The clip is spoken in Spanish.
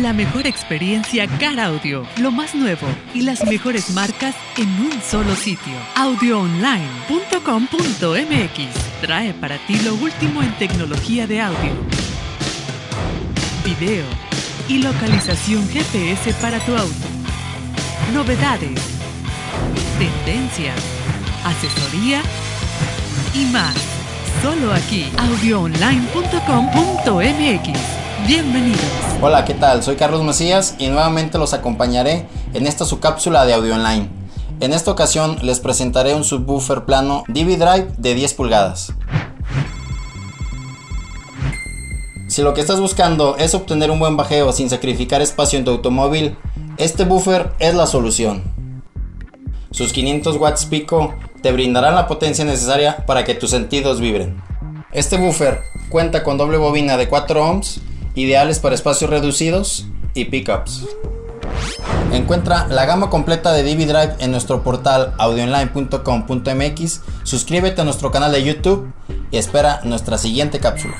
La mejor experiencia Car Audio, lo más nuevo y las mejores marcas en un solo sitio. AudioOnline.com.mx trae para ti lo último en tecnología de audio, video y localización GPS para tu auto. Novedades, tendencias, asesoría y más. Solo aquí, AudioOnline.com.mx. Bienvenidos. Hola, ¿qué tal? Soy Carlos Macías y nuevamente los acompañaré en esta su cápsula de audio online. En esta ocasión les presentaré un subwoofer plano DB Drive de 10 pulgadas. Si lo que estás buscando es obtener un buen bajeo sin sacrificar espacio en tu automóvil, este woofer es la solución. Sus 500 watts pico te brindarán la potencia necesaria para que tus sentidos vibren. Este woofer cuenta con doble bobina de 4 ohms, ideales para espacios reducidos y pickups. Encuentra la gama completa de DB Drive en nuestro portal audioonline.com.mx, suscríbete a nuestro canal de YouTube y espera nuestra siguiente cápsula.